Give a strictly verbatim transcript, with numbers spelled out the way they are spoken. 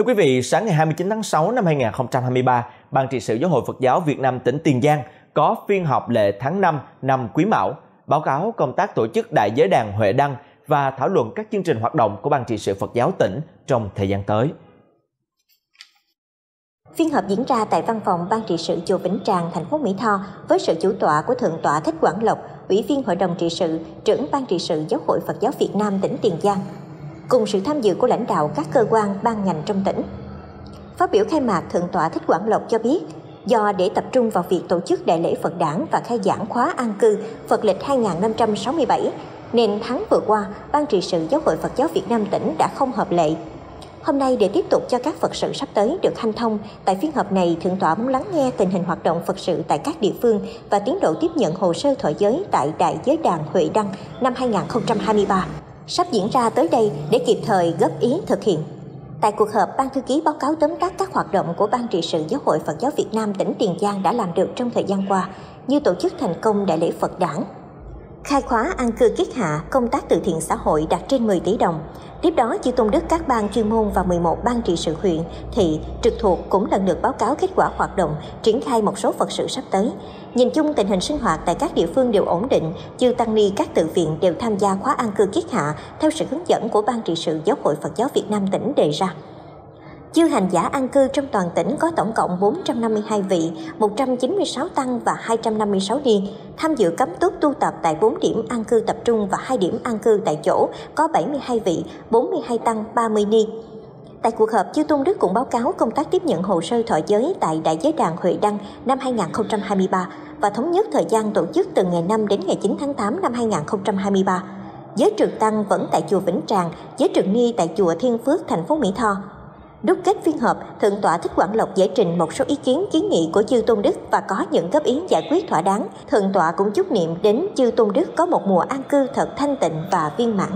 Thưa quý vị, sáng ngày hai mươi chín tháng sáu năm hai nghìn không trăm hai mươi ba, Ban Trị sự Giáo hội Phật giáo Việt Nam tỉnh Tiền Giang có phiên họp lệ tháng năm năm Quý Mão, báo cáo công tác tổ chức Đại Giới Đàn Huệ Đăng và thảo luận các chương trình hoạt động của Ban Trị sự Phật giáo tỉnh trong thời gian tới. Phiên họp diễn ra tại văn phòng Ban Trị sự Chùa Vĩnh Tràng, thành phố Mỹ Tho với sự chủ tọa của Thượng tọa Thích Quảng Lộc, Ủy viên Hội đồng Trị sự, trưởng Ban Trị sự Giáo hội Phật giáo Việt Nam tỉnh Tiền Giang, cùng sự tham dự của lãnh đạo các cơ quan, ban ngành trong tỉnh. Phát biểu khai mạc, Thượng tọa Thích Quảng Lộc cho biết, do để tập trung vào việc tổ chức đại lễ Phật đản và khai giảng khóa an cư Phật lịch hai nghìn không trăm sáu mươi bảy, nên tháng vừa qua, Ban Trị sự Giáo hội Phật giáo Việt Nam tỉnh đã không họp lệ. Hôm nay, để tiếp tục cho các Phật sự sắp tới được hanh thông, tại phiên họp này, Thượng tọa muốn lắng nghe tình hình hoạt động Phật sự tại các địa phương và tiến độ tiếp nhận hồ sơ thọ giới tại Đại Giới Đàn Huệ Đăng năm hai nghìn không trăm hai mươi ba. Sắp diễn ra tới đây để kịp thời góp ý thực hiện. Tại cuộc họp, Ban Thư ký báo cáo tóm tắt các hoạt động của Ban Trị sự Giáo hội Phật giáo Việt Nam tỉnh Tiền Giang đã làm được trong thời gian qua, như tổ chức thành công đại lễ Phật đản, khai khóa an cư kiết hạ, công tác từ thiện xã hội đạt trên mười tỷ đồng. Tiếp đó, chư tôn đức các ban chuyên môn và mười một ban trị sự huyện, thị, trực thuộc cũng lần lượt báo cáo kết quả hoạt động, triển khai một số Phật sự sắp tới. Nhìn chung, tình hình sinh hoạt tại các địa phương đều ổn định, chư tăng ni các tự viện đều tham gia khóa an cư kiết hạ theo sự hướng dẫn của Ban Trị sự Giáo hội Phật giáo Việt Nam tỉnh đề ra. Chư hành giả an cư trong toàn tỉnh có tổng cộng bốn trăm năm mươi hai vị, một trăm chín mươi sáu tăng và hai trăm năm mươi sáu ni. Tham dự cấm túc tu tập tại bốn điểm an cư tập trung và hai điểm an cư tại chỗ có bảy mươi hai vị, bốn mươi hai tăng, ba mươi ni. Tại cuộc họp, chư tôn đức cũng báo cáo công tác tiếp nhận hồ sơ thọ giới tại Đại Giới Đàn Huệ Đăng năm hai nghìn không trăm hai mươi ba và thống nhất thời gian tổ chức từ ngày năm đến ngày chín tháng tám năm hai nghìn không trăm hai mươi ba. Giới trường tăng vẫn tại chùa Vĩnh Tràng, giới trường ni tại chùa Thiên Phước, thành phố Mỹ Tho. Đúc kết phiên họp, Thượng tọa Thích Quảng Lộc giải trình một số ý kiến kiến nghị của chư tôn đức và có những góp ý giải quyết thỏa đáng. Thượng tọa cũng chúc niệm đến chư tôn đức có một mùa an cư thật thanh tịnh và viên mãn.